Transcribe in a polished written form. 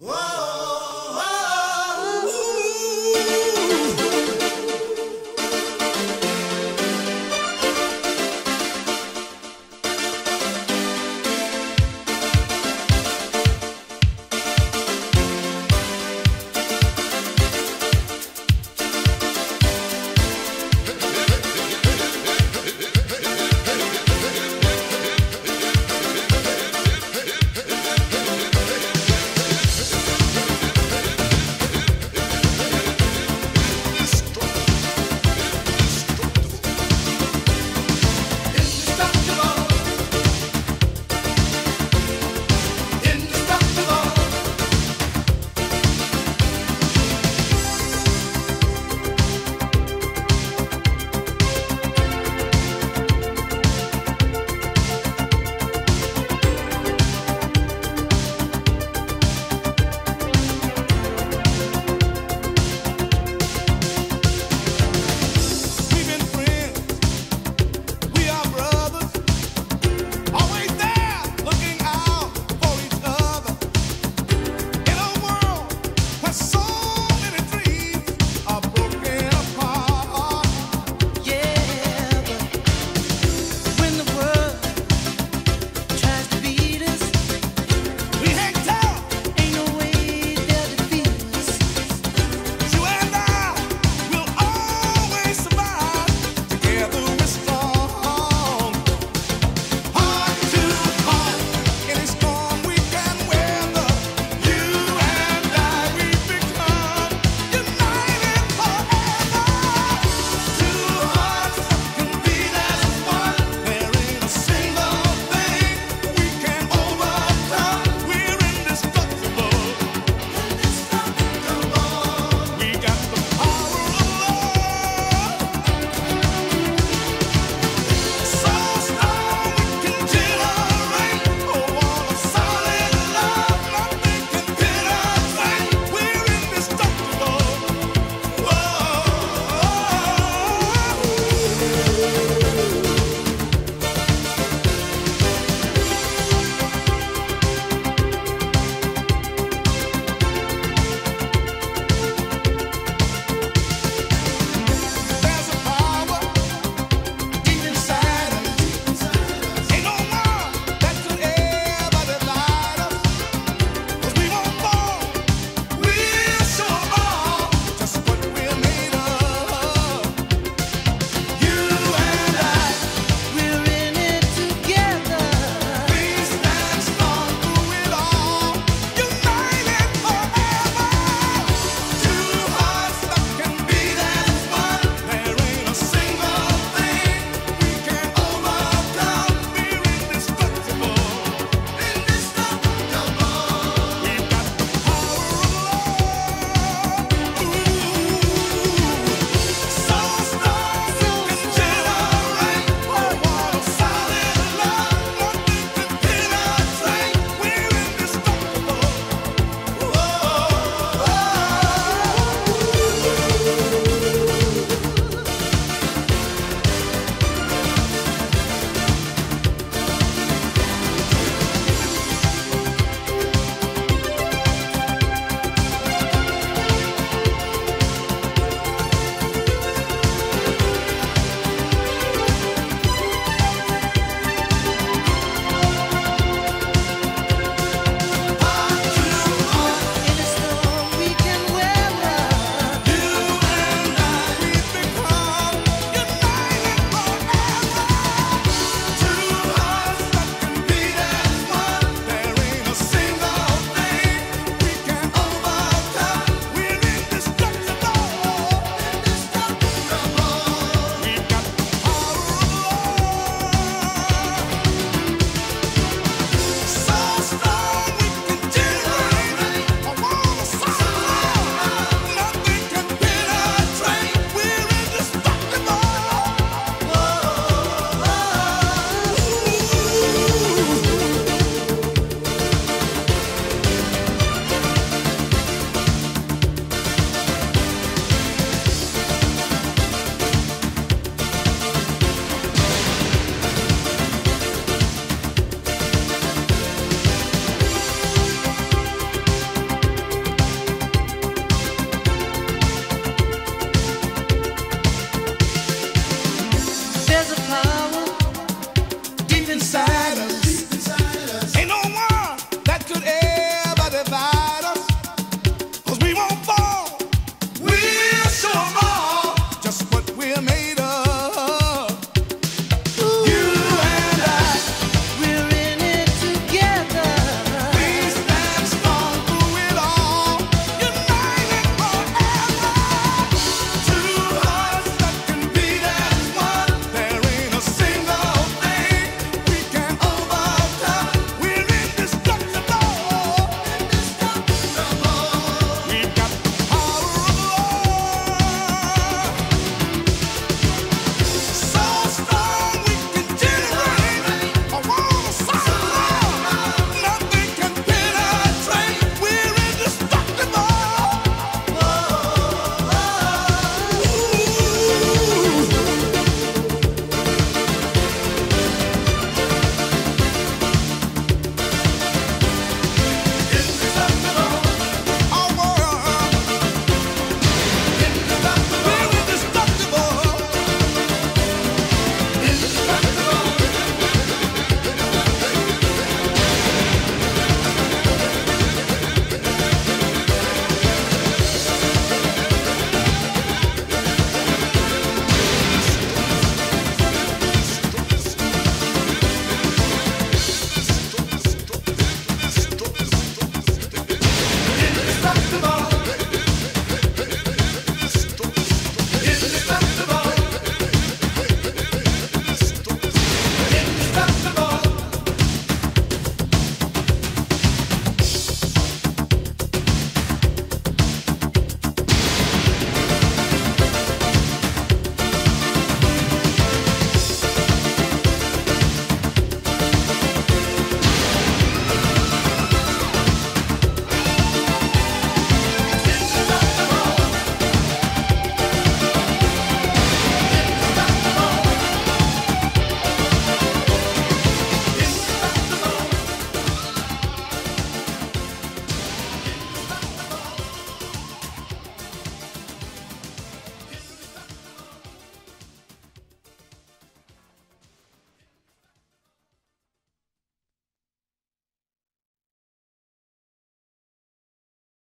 Whoa!